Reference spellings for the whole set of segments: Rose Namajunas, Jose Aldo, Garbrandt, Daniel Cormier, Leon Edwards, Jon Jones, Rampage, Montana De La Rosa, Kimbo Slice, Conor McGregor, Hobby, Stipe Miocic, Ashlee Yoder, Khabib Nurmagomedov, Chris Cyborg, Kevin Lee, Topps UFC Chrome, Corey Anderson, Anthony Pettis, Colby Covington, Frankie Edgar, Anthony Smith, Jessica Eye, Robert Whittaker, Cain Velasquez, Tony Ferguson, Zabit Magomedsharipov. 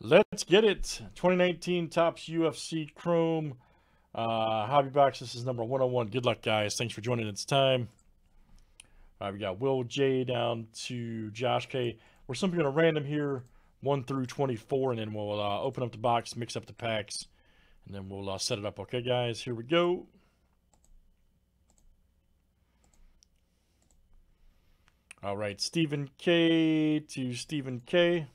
Let's get it. 2019 Topps UFC Chrome. Hobby Box, this is number 101. Good luck, guys. Thanks for joining. It's time. All right, we got Will J down to Josh K. We're simply going to random here 1 through 24, and then we'll open up the box, mix up the packs, and then we'll set it up. Okay, guys, here we go. All right, Stephen K to Stephen K.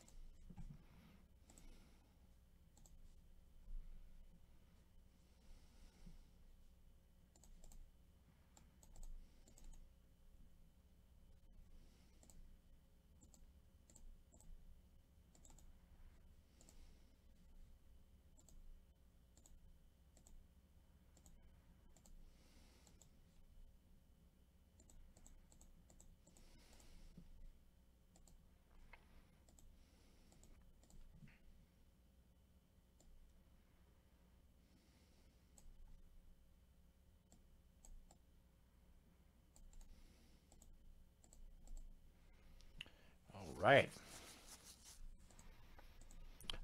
All right,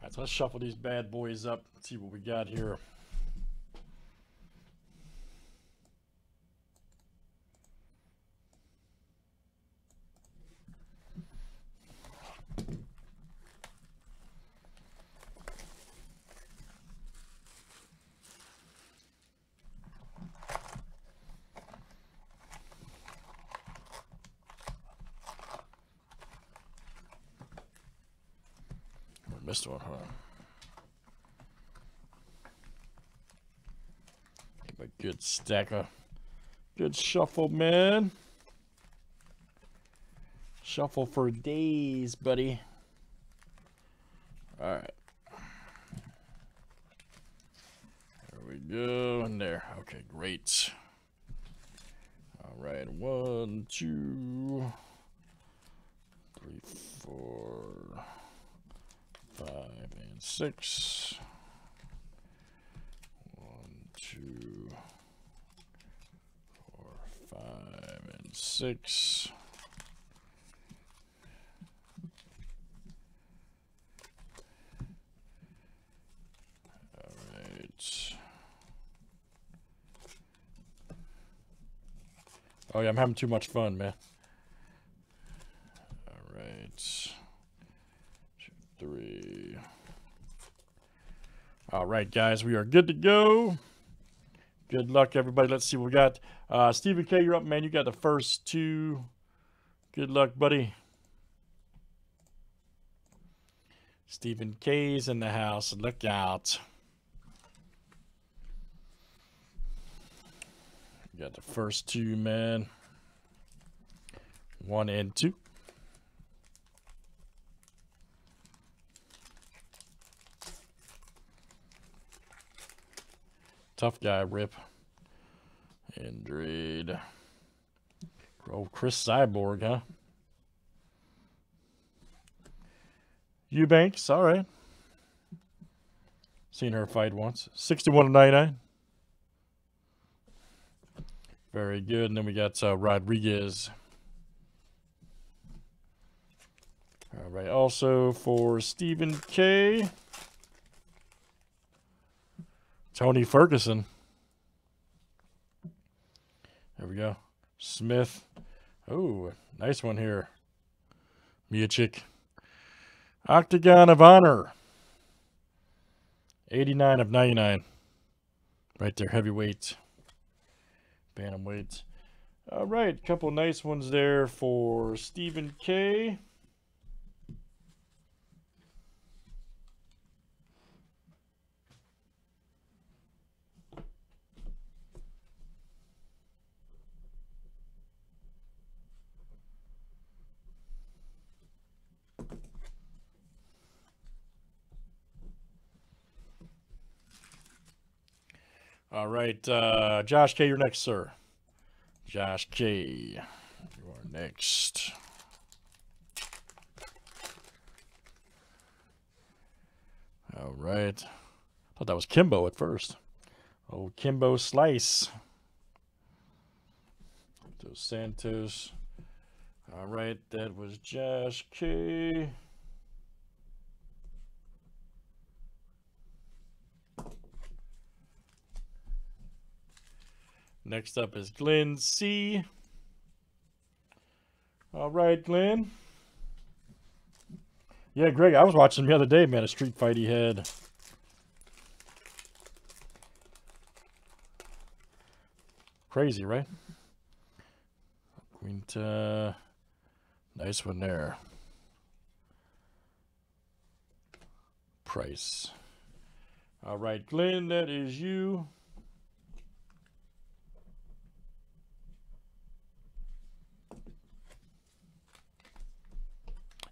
so let's shuffle these bad boys up. Let's see what we got here. Missed one, huh? Give a good stacker. Good shuffle, man. Shuffle for days, buddy. All right. There we go. In there. Okay, great. All right. 1, 2, 3, 4, 5 and 6. 1, 2, 4, 5 and 6. 8. Oh yeah, I'm having too much fun, man. 3. All right, guys, we are good to go. Good luck, everybody. Let's see what we got. Stephen K, you're up, man. You got the first two. Good luck, buddy. Stephen K's in the house. Look out. You got the first two, man. 1 and 2. Tough guy, Rip. Indeed. Oh, Chris Cyborg, huh? Eubanks, all right. Seen her fight once. 61 of 99. Very good. And then we got Rodriguez. All right. Also for Stephen K. Tony Ferguson. There we go. Smith. Oh, nice one here. Miocic. Octagon of Honor. 89 of 99. Right there, heavyweight. Bantamweight. All right, couple nice ones there for Stephen K. All right, Josh K, you're next, sir. Josh K, you are next. All right. I thought that was Kimbo at first. Oh, Kimbo Slice. Dos Santos. All right, that was Josh K. Next up is Glenn C. All right, Glenn. Yeah, Greg, I was watching him the other day, man, a street fight he had. Crazy, right? Quinta. Nice one there. Price. All right, Glenn, that is you.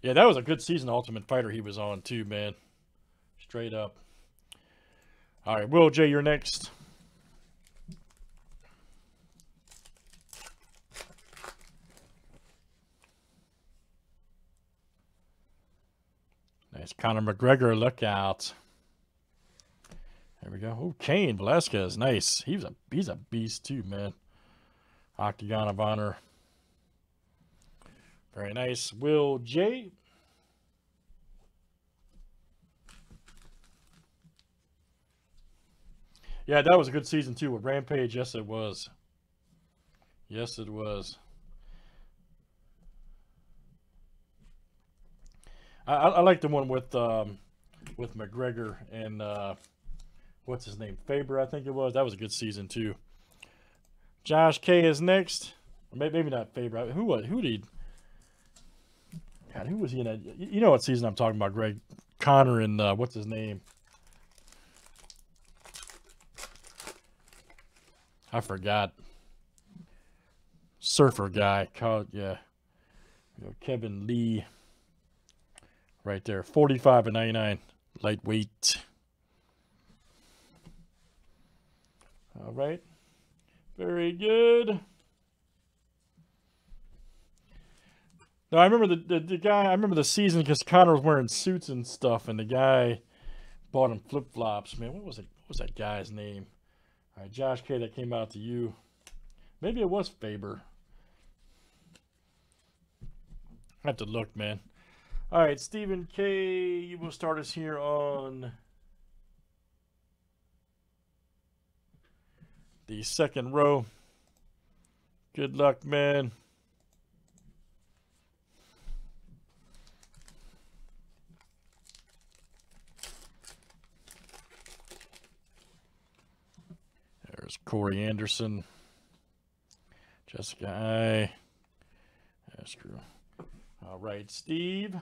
Yeah, that was a good season, Ultimate Fighter he was on too, man. Straight up. All right, Will J, you're next. Nice Conor McGregor, look out. There we go. Oh, Cain Velasquez, nice. He's a beast too, man. Octagon of Honor. Very nice. Will J. Yeah, that was a good season too with Rampage. Yes, it was. Yes, it was. I like the one with McGregor and what's his name? Faber, I think it was. That was a good season too. Josh K is next. Or maybe not Faber. Who was he in that? You know what season I'm talking about, Greg. Connor and what's his name? I forgot. Surfer guy. Yeah. Kevin Lee. Right there. 45 and 99. Lightweight. All right. Very good. No, I remember the guy, I remember the season because Connor was wearing suits and stuff, and the guy bought him flip-flops. Man, what was that guy's name? All right, Josh K, that came out to you. Maybe it was Faber. I have to look, man. All right, Stephen K, you will start us here on the second row. Good luck, man. There's Corey Anderson, Jessica Eye. That's true. All right, Steve.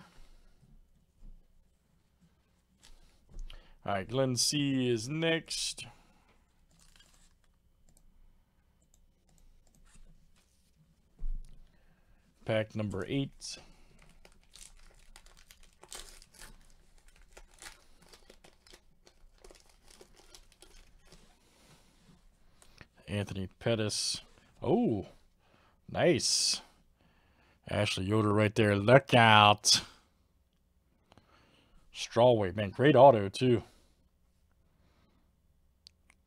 All right, Glenn C is next. Pack number 8. Anthony Pettis. Oh, nice. Ashlee Yoder right there. Look out. Strawweight, man. Great auto, too.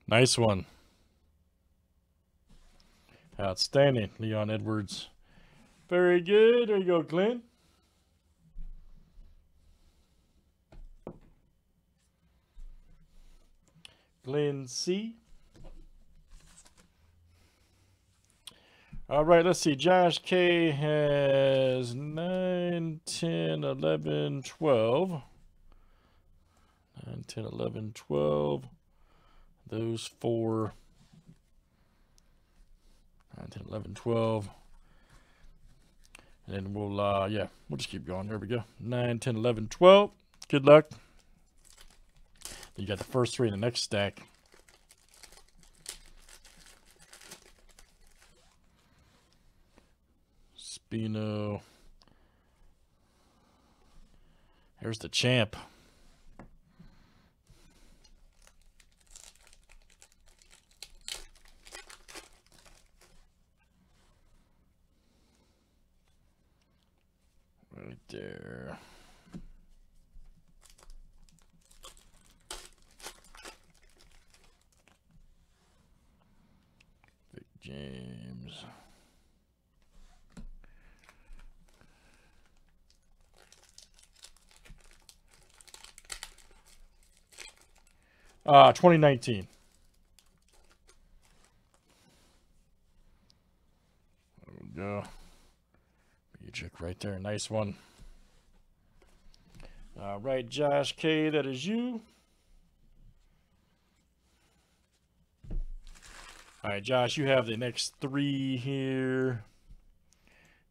Nice one. Outstanding. Leon Edwards. Very good. There you go, Glenn. Glenn C. All right, let's see. Josh K has 9, 10, 11, 12. 9, 10, 11, 12. Those 4. 9, 10, 11, 12. And then we'll just keep going. There we go. 9, 10, 11, 12. Good luck. You got the first 3 in the next stack. Bino. Here's the champ. Right there. Big James. Miocic right there. Nice one. All right, Josh K., that is you. All right, Josh, you have the next three here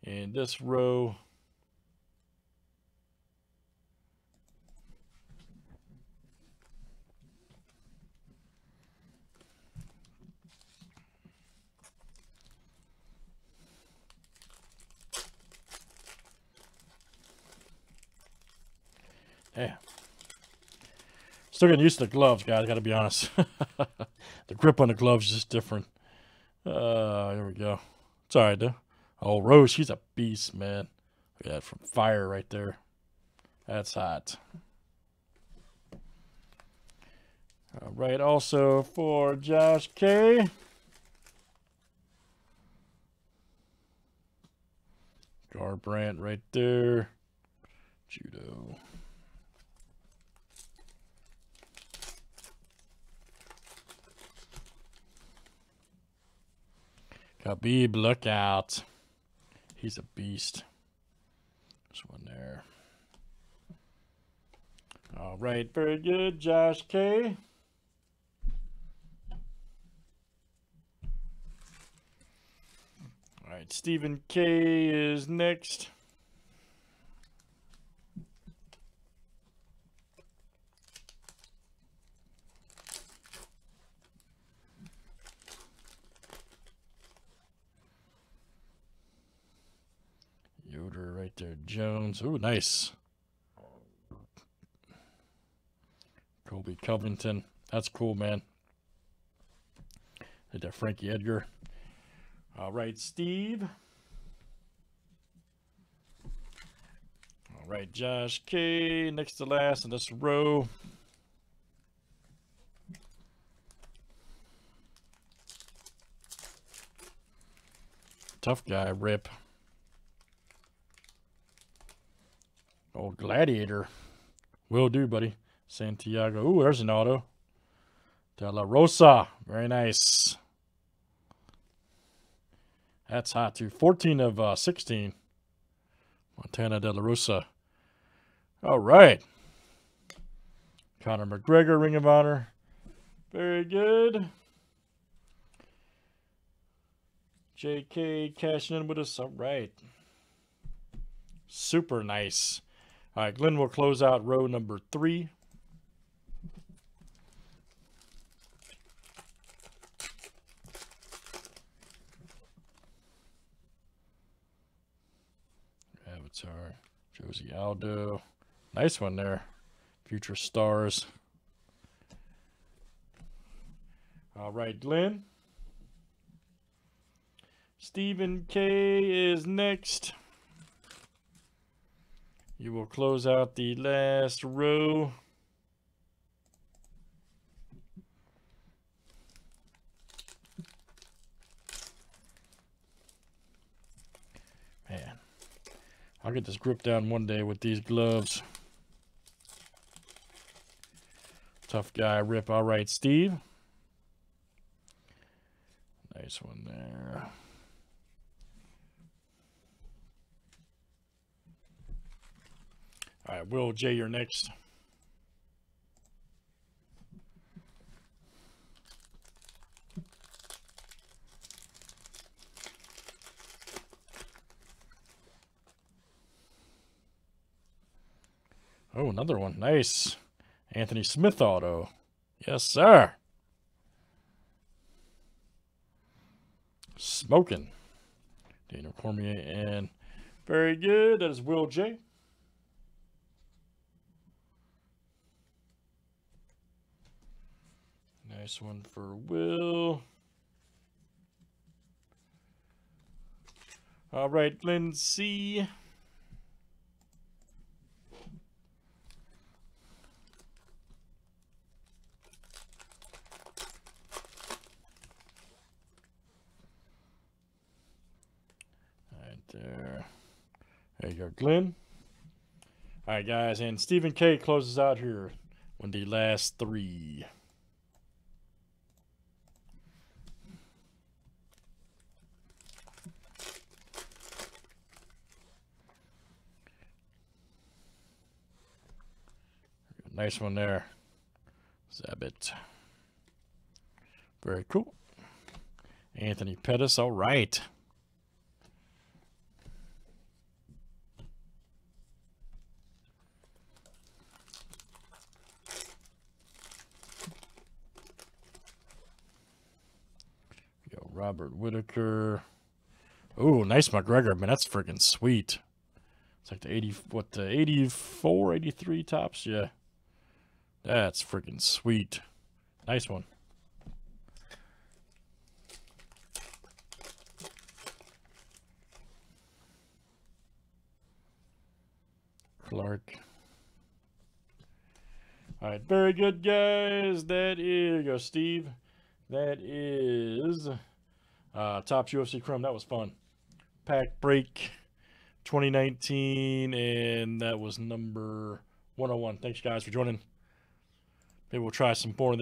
in this row. Yeah. Still getting used to the gloves, guys. Got to be honest. The grip on the gloves is just different. Here we go. It's all right, though. Oh, Rose, she's a beast, man. Look at that from fire right there. That's hot. All right, also for Josh K. Garbrandt right there. Judo. Khabib, look out. He's a beast. This one there. All right, very good, Josh K. All right, Stephen K is next. Yoder right there, Jones. Ooh, nice. Colby Covington. That's cool, man. Did that Frankie Edgar. All right, Steve. All right, Josh K. Next to last in this row. Tough guy, Rip. Old Gladiator. Will do, buddy. Santiago. Ooh, there's an auto. De La Rosa. Very nice. That's hot, too. 14 of 16. Montana De La Rosa. All right. Conor McGregor, Ring of Honor. Very good. JK cashing in with us. All right. Super nice. All right, Glenn will close out row number 3. Avatar, Jose Aldo. Nice one there. Future stars. All right, Glenn. Stephen K is next. You will close out the last row. Man, I'll get this grip down one day with these gloves. Tough guy, Rip. All right, Steve. Nice one there. All right, Will J., you're next. Oh, another one. Nice. Anthony Smith auto. Yes, sir. Smoking. Daniel Cormier, and very good. That is Will J. Nice one for Will. All right, Lindsay. Right there. There you go, Glenn. All right, guys, and Stephen K closes out here with the last 3. Nice one there, Zabit. Very cool. Anthony Pettis, all right. Yo, Robert Whittaker. Ooh, nice McGregor, man. That's freaking sweet. It's like the 84, 83 tops? Yeah. That's freaking sweet. Nice one. Clark. All right, very good, guys. That is, go Steve. That is Topps UFC Chrome. That was fun. Pack break 2019, and that was number 101. Thanks, guys, for joining. Maybe we'll try some more of this.